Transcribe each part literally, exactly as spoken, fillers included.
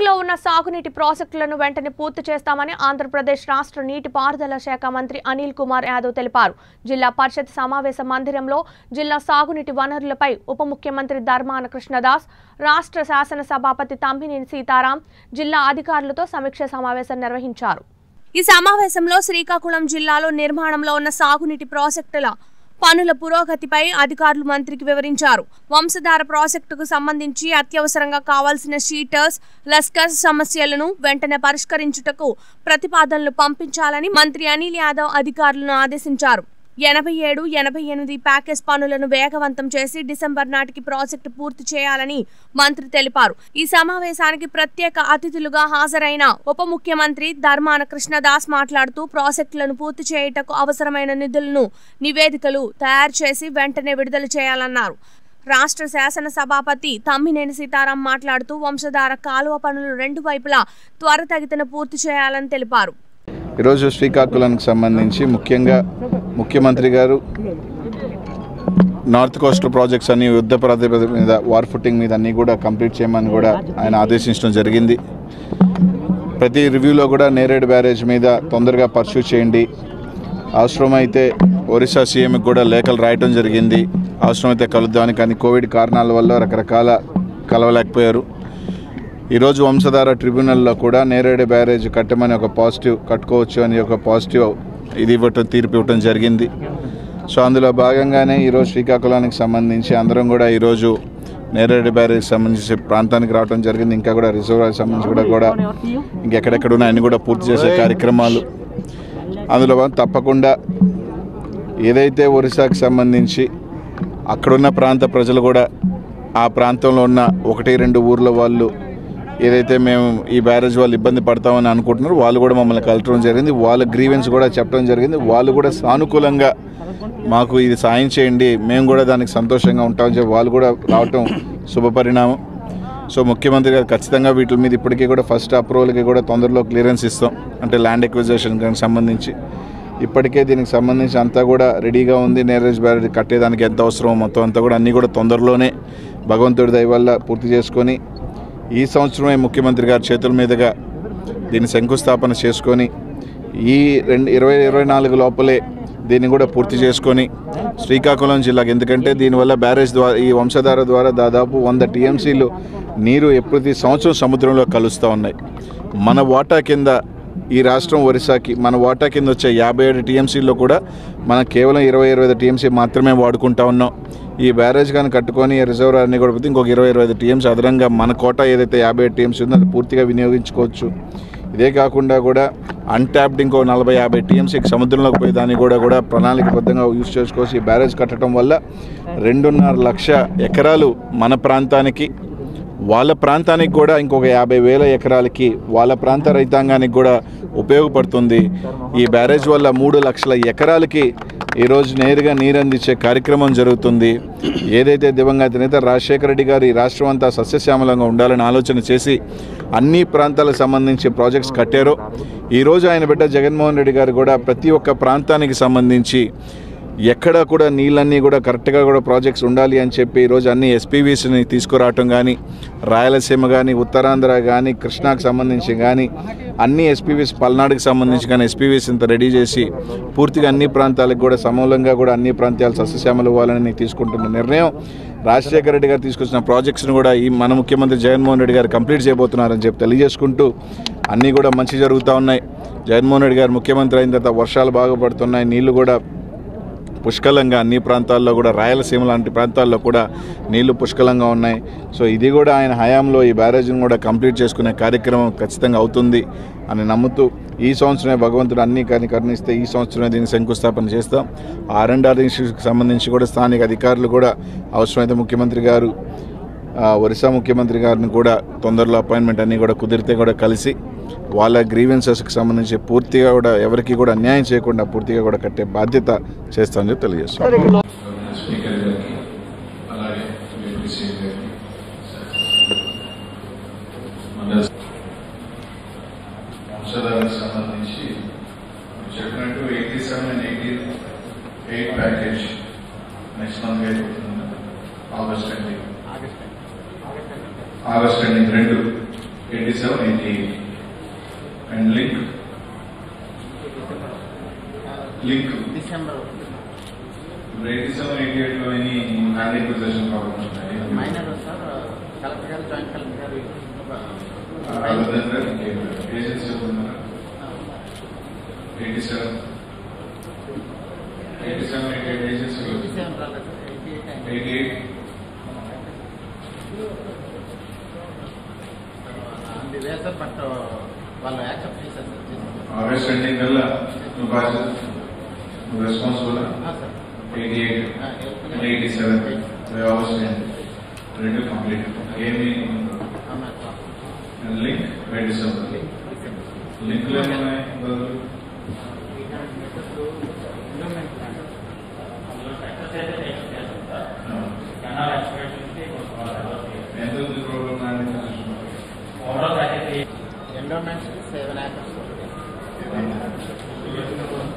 పెండింగ్లో ఉన్న సాగునీటి ప్రాజెక్టులను వెంటనే పూర్తి చేస్తామని ఆంధ్రప్రదేశ్ రాష్ట్ర నీటిపారుదల శాఖ మంత్రి అనిల్ కుమార్ యాదవ్ తెలిపారు. జిల్లా పరిషత్ సమావేశ మందిరంలో జిల్లా సాగునీటి వనరులపై ఉప ముఖ్యమంత్రి ధర్మాన కృష్ణదాస్, రాష్ట్ర శాసన సభాపతి తమ్మినేని సీతారాం జిల్లా అధికారులతో సమీక్ష సమావేశం నిర్వహించారు. ఈ సమావేశంలో శ్రీకాకుళం జిల్లాలో నిర్మాణంలో ఉన్న సాగునీటి ప్రాజెక్టుల పనుల పురోగతిపై అధికారులు మంత్రికి వివరించారు. వంశధార ప్రాజెక్టుకు సంబంధించి అత్యవసరంగా కావాల్సిన షీటర్స్, లస్కర్ సమస్యలను వెంటనే పరిష్కరించుటకు ప్రతిపాదనలు పంపించాలని మంత్రి అనిల్ యాదవ్ అధికారులను ఆదేశించారు. ఎనభై ఏడు ఎనభై ఎనిమిది ప్యాకేజ్ పనులను వేగవంతం చేసి డిసెంబర్ నాటికి ప్రాజెక్టు పూర్తి చేయాలని మంత్రి తెలిపారు. ఈ సమావేశానికి ప్రత్యేక అతిథులుగా హాజరైన ఉప ముఖ్యమంత్రి ధర్మాన కృష్ణదాస్ మాట్లాడుతూ, ప్రాజెక్టులను పూర్తి చేయటకు అవసరమైన నిధులను నివేదికలు తయారు చేసి వెంటనే విడుదల చేయాలన్నారు. రాష్ట్ర శాసన సభాపతి తమ్మినేని సీతారాం మాట్లాడుతూ, వంశధార కాలువ పనులు రెండు వైపులా త్వరితగతిన పూర్తి చేయాలని తెలిపారు. ఈరోజు శ్రీకాకుళానికి సంబంధించి ముఖ్యంగా ముఖ్యమంత్రి గారు నార్త్ కోస్ట్ ప్రాజెక్ట్స్ అన్ని యుద్ధ ప్రాతిపద మీద వార్ ఫుటింగ్ మీద అన్నీ కూడా కంప్లీట్ చేయమని కూడా ఆయన ఆదేశించడం జరిగింది. ప్రతి రివ్యూలో కూడా నేరేడ్ బ్యారేజ్ మీద తొందరగా పర్స్యూ చేయండి, అవసరమైతే ఒరిస్సా సీఎంకి కూడా లేఖలు రాయటం జరిగింది, అవసరమైతే కలుద్దామని. కానీ కోవిడ్ కారణాల వల్ల రకరకాల కలవలేకపోయారు. ఈరోజు వంశధార ట్రిబ్యునల్లో కూడా నేరేడ్ బ్యారేజ్ కట్టమని ఒక పాజిటివ్ కట్టుకోవచ్చు అని ఒక పాజిటివ్ ఇది ఇవ్వటం తీర్పు ఇవ్వటం జరిగింది. సో అందులో భాగంగానే ఈరోజు శ్రీకాకుళానికి సంబంధించి అందరం కూడా ఈరోజు నేరేడ్ బ్యారేజ్ సంబంధించి ప్రాంతానికి రావడం జరిగింది. ఇంకా కూడా రిజర్వాయర్ సంబంధించి కూడా కూడా ఇంకెక్కడెక్కడ ఉన్నాయి అన్నీ కూడా పూర్తి చేసే కార్యక్రమాలు అందులో తప్పకుండా ఏదైతే ఒరిస్సాకి సంబంధించి అక్కడున్న ప్రాంత ప్రజలు కూడా ఆ ప్రాంతంలో ఉన్న ఒకటి రెండు ఊర్ల వాళ్ళు ఏదైతే మేము ఈ బ్యారేజ్ వాళ్ళు ఇబ్బంది పడతామని అనుకుంటున్నారు వాళ్ళు కూడా మమ్మల్ని కలటం జరిగింది. వాళ్ళ గ్రీవెన్స్ కూడా చెప్పడం జరిగింది. వాళ్ళు కూడా సానుకూలంగా మాకు ఇది సాయం చేయండి, మేము కూడా దానికి సంతోషంగా ఉంటామని చెప్పి వాళ్ళు కూడా రావటం శుభపరిణామం. సో ముఖ్యమంత్రి గారు ఖచ్చితంగా వీటి మీద ఇప్పటికీ కూడా ఫస్ట్ అప్రూవల్కి కూడా తొందరలో క్లియరెన్స్ ఇస్తాం, అంటే ల్యాండ్ ఎక్విజిషన్కి సంబంధించి ఇప్పటికే దీనికి సంబంధించి అంతా కూడా రెడీగా ఉంది. నేరేజ్ బ్యారేజ్ కట్టేదానికి ఎంత అవసరమో మొత్తం అంతా కూడా అన్నీ కూడా తొందరలోనే భగవంతుడి దయ వల్ల పూర్తి చేసుకొని ఈ సంవత్సరమే ముఖ్యమంత్రి గారి చేతుల మీదుగా దీన్ని శంకుస్థాపన చేసుకొని ఈ రెండు ఇరవై ఇరవై నాలుగు లోపలే దీన్ని కూడా పూర్తి చేసుకొని శ్రీకాకుళం జిల్లాకి, ఎందుకంటే దీనివల్ల బ్యారేజ్ ద్వారా ఈ వంశధార ద్వారా దాదాపు వంద టీఎంసీలు నీరు ప్రతి సంవత్సరం సముద్రంలో కలుస్తూ ఉన్నాయి. మన వాటా కింద ఈ రాష్ట్రం ఒరిస్సాకి మన వాటా కింద వచ్చే యాభై ఏడు టీఎంసీల్లో కూడా మనం కేవలం ఇరవై ఇరవై ఐదు టీఎంసీ మాత్రమే వాడుకుంటా ఉన్నాం. ఈ బ్యారేజ్ కానీ కట్టుకొని రిజర్వర్ అన్ని కూడా పోతే ఇంకొక ఇరవై ఇరవై ఐదు టీఎంసీ అదనంగా మన కోట ఏదైతే యాభై ఏడు టీఎంసీ ఉందో అది పూర్తిగా వినియోగించుకోవచ్చు. ఇదే కాకుండా కూడా అన్ట్యాప్డ్ ఇంకో నలభై యాభై టీఎంసీకి సముద్రంలోకి పోయి దాన్ని కూడా కూడా ప్రణాళికబద్ధంగా యూజ్ చేసుకోవచ్చు. ఈ బ్యారేజ్ కట్టడం వల్ల రెండున్నర లక్ష ఎకరాలు మన ప్రాంతానికి, వాళ్ళ ప్రాంతానికి కూడా ఇంకొక యాభై వేల ఎకరాలకి వాళ్ళ ప్రాంత రైతాంగానికి కూడా ఉపయోగపడుతుంది. ఈ బ్యారేజ్ వల్ల మూడు లక్షల ఎకరాలకి ఈరోజు నేరుగా నీరు అందించే కార్యక్రమం జరుగుతుంది. ఏదైతే దివంగత నేత రాజశేఖర రెడ్డి గారు ఈ రాష్ట్రం అంతా సస్యశ్యామలంగా ఉండాలని ఆలోచన చేసి అన్ని ప్రాంతాలకు సంబంధించి ప్రాజెక్ట్స్ కట్టారో, ఈరోజు ఆయన బిడ్డ జగన్మోహన్ రెడ్డి గారు కూడా ప్రతి ఒక్క ప్రాంతానికి సంబంధించి ఎక్కడ కూడా నీళ్ళన్నీ కూడా కరెక్ట్గా కూడా ప్రాజెక్ట్స్ ఉండాలి అని చెప్పి ఈరోజు అన్ని ఎస్పీవీస్ని తీసుకురావటం కానీ, రాయలసీమ కానీ, ఉత్తరాంధ్ర కానీ, కృష్ణాకు సంబంధించి కానీ అన్ని ఎస్పీవీస్, పల్నాడుకి సంబంధించి కానీ ఎస్పీవీస్ ఇంత రెడీ చేసి పూర్తిగా అన్ని ప్రాంతాలకు కూడా సమూలంగా కూడా అన్ని ప్రాంతాలు సస్యశ్యామలు ఇవ్వాలని తీసుకుంటున్న నిర్ణయం రాజశేఖర రెడ్డి గారు తీసుకొచ్చిన ప్రాజెక్ట్స్ను కూడా ఈ మన ముఖ్యమంత్రి జగన్మోహన్ రెడ్డి గారు కంప్లీట్ చేయబోతున్నారని చెప్పి తెలియజేసుకుంటూ అన్నీ కూడా మంచి జరుగుతూ ఉన్నాయి. జగన్మోహన్ రెడ్డి గారు ముఖ్యమంత్రి అయిన తర్వాత వర్షాలు బాగా పడుతున్నాయి, నీళ్లు కూడా పుష్కలంగా అన్ని ప్రాంతాల్లో కూడా రాయలసీమ లాంటి ప్రాంతాల్లో కూడా నీళ్లు పుష్కలంగా ఉన్నాయి. సో ఇది కూడా ఆయన హయాంలో ఈ బ్యారేజ్ను కూడా కంప్లీట్ చేసుకునే కార్యక్రమం ఖచ్చితంగా అవుతుంది అని నమ్ముతూ ఈ సంవత్సరమే భగవంతుడు అన్నీ కానీ కరుణిస్తే ఈ సంవత్సరమే దీన్ని శంకుస్థాపన చేస్తాం. ఆర్ అండ్ ఆర్ ఇన్స్టిట్యూట్కి సంబంధించి కూడా స్థానిక అధికారులు కూడా అవసరమైతే ముఖ్యమంత్రి గారు ఒరిస్సా ముఖ్యమంత్రి గారిని కూడా తొందరలో అపాయింట్మెంట్ అన్నీ కూడా కుదిరితే కూడా కలిసి వాళ్ళ గ్రీవెన్సెస్కి సంబంధించి పూర్తిగా కూడా ఎవరికి కూడా అన్యాయం చేయకుండా పూర్తిగా కూడా కట్టే బాధ్యత చేస్తామని చెప్పి తెలియజేస్తాం. ఆగస్ట్ ఎండింగ్ రెండు eighty seven eighty-seven eighty-eight and link link December eighty-seven eighty-eight to any minor possession problems minor sir collector joint collector other than that agency eighty-seven eighty-seven eighty-eight agency eighty-eight and the lesser but वाला accept किया sir और standing वाला तो बात response वाला हां sir eighty-eight हां eighty-seven वे आवर्स एंड रेडी कंप्लीट एम इन हमारा लिंक रेडी सब लिंक ले लेना है बदल ఎండోమెంట్స్ ఎండోమెంట్స్ నుంచి రైతులకి వెళ్ళాలి.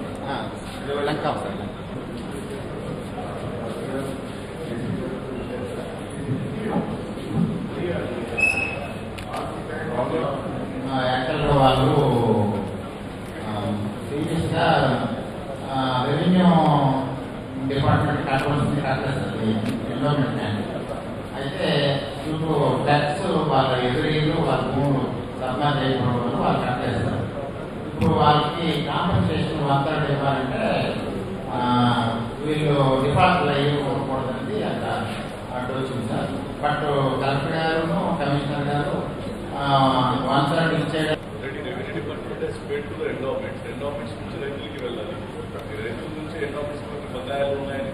రైతుల నుంచి ఎండోమెంట్స్ బకాయిలు ఉన్నాయి